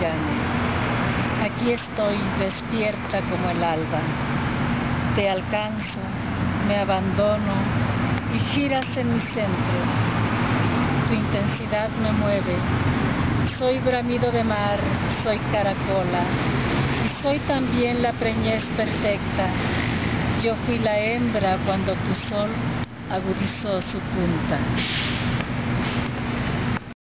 mírame, aquí estoy despierta como el alba, te alcanzo, me abandono y giras en mi centro, tu intensidad me mueve, soy bramido de mar, soy caracola y soy también la preñez perfecta, yo fui la hembra cuando tu sol agudizó su punta.